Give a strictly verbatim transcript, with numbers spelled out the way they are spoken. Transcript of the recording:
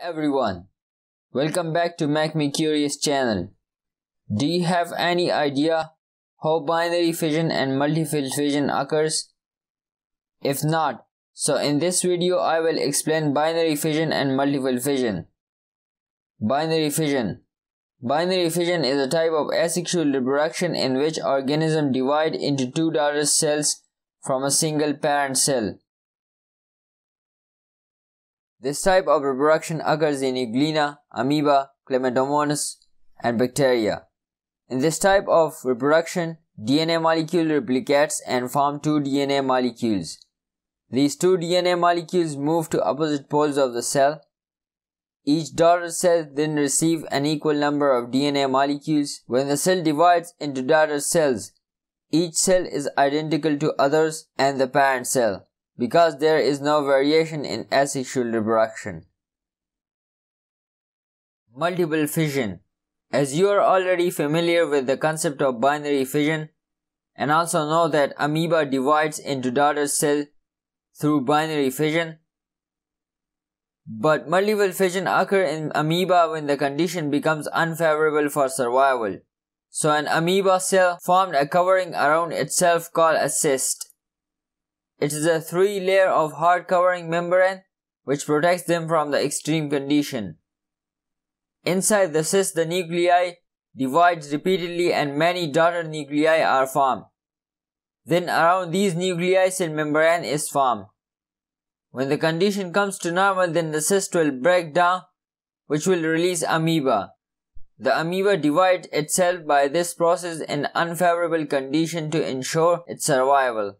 everyone, welcome back to Make Me Curious channel. Do you have any idea how binary fission and multifield fission occurs? If not, so in this video I will explain binary fission and multifield fission. Binary fission. Binary fission is a type of asexual reproduction in which organisms divide into two daughter cells from a single parent cell. This type of reproduction occurs in Euglena, Amoeba, Chlamydomonas, and bacteria. In this type of reproduction, D N A molecule replicates and form two D N A molecules. These two D N A molecules move to opposite poles of the cell. Each daughter cell then receives an equal number of D N A molecules. When the cell divides into daughter cells, each cell is identical to others and the parent cell, because there is no variation in asexual reproduction. Multiple fission. As you are already familiar with the concept of binary fission, and also know that amoeba divides into daughter cell through binary fission, but multiple fission occur in amoeba when the condition becomes unfavorable for survival. So an amoeba cell formed a covering around itself called a cyst. It is a three-layer of hard covering membrane which protects them from the extreme condition. Inside the cyst, the nuclei divides repeatedly and many daughter nuclei are formed. Then around these nuclei, cell membrane is formed. When the condition comes to normal, then the cyst will break down, which will release amoeba. The amoeba divides itself by this process in unfavorable condition to ensure its survival.